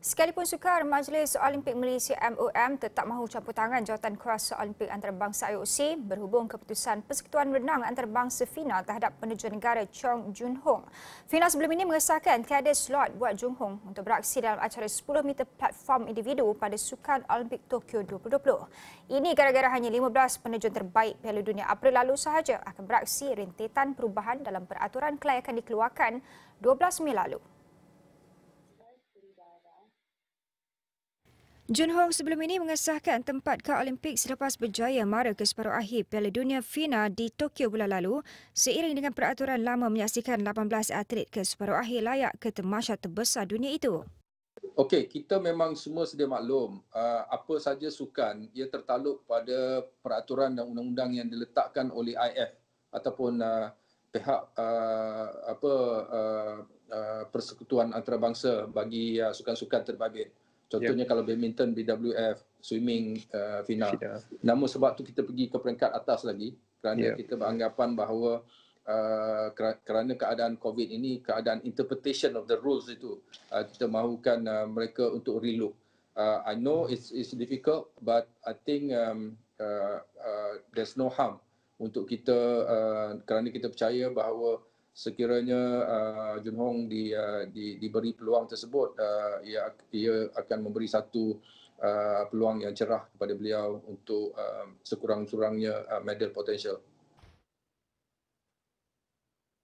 Sekalipun sukar, Majlis Olimpik Malaysia MOM tetap mahu campur tangan jawatan kuasa Olimpik Antarabangsa IOC berhubung keputusan Persekutuan Renang Antarabangsa FINA terhadap penerjun negara Cheong Jun Hoong. FINA sebelum ini mengesahkan tiada slot buat Jun Hoong untuk beraksi dalam acara 10 meter platform individu pada Sukan Olimpik Tokyo 2020. Ini gara-gara hanya 15 penerjun terbaik Piala Dunia April lalu sahaja akan beraksi rentetan perubahan dalam peraturan kelayakan dikeluarkan 12 Mei lalu. Jun Hoong sebelum ini mengesahkan tempat ke Olimpik selepas berjaya mara ke separuh akhir Piala Dunia FINA di Tokyo bulan lalu, seiring dengan peraturan lama menyaksikan 18 atlet ke separuh akhir layak ke temasya terbesar dunia itu. Okey, kita memang semua sedia maklum apa saja sukan ia tertakluk pada peraturan dan undang-undang yang diletakkan oleh IF ataupun pihak Persekutuan Antarabangsa bagi sukan-sukan terbabit. Contohnya kalau badminton BWF, swimming FINA. Namun sebab tu kita pergi ke peringkat atas lagi kerana kita beranggapan bahawa kerana keadaan COVID ini, keadaan interpretation of the rules itu, kita mahukan mereka untuk relook. I know it's difficult, but I think there's no harm untuk kita kerana kita percaya bahawa sekiranya Jun Hoong diberi peluang tersebut, ia akan memberi satu peluang yang cerah kepada beliau untuk sekurang-kurangnya medal potensial.